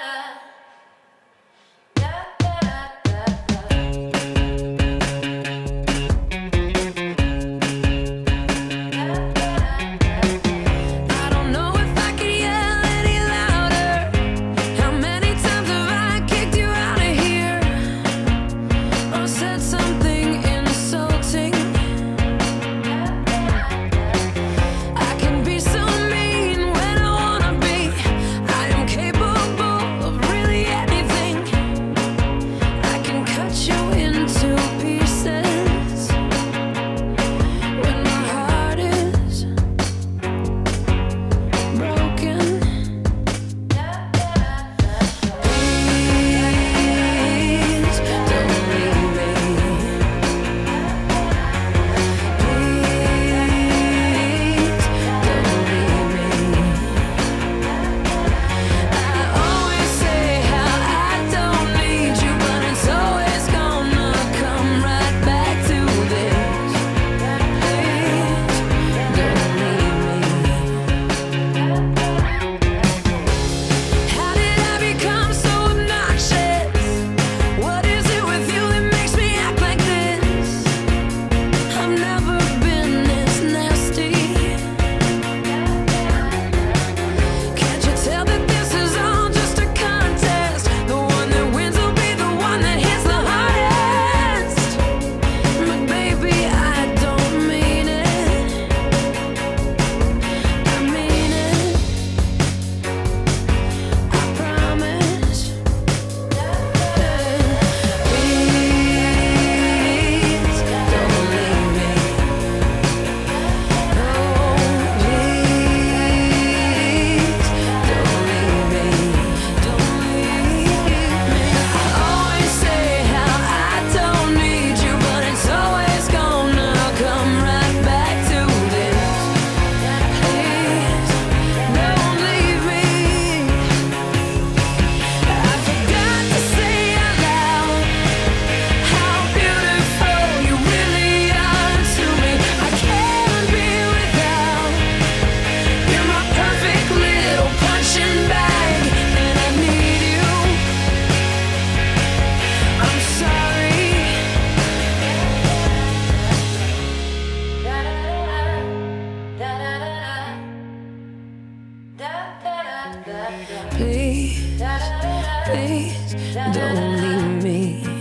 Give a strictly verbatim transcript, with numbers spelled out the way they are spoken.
da. Please, please don't leave me.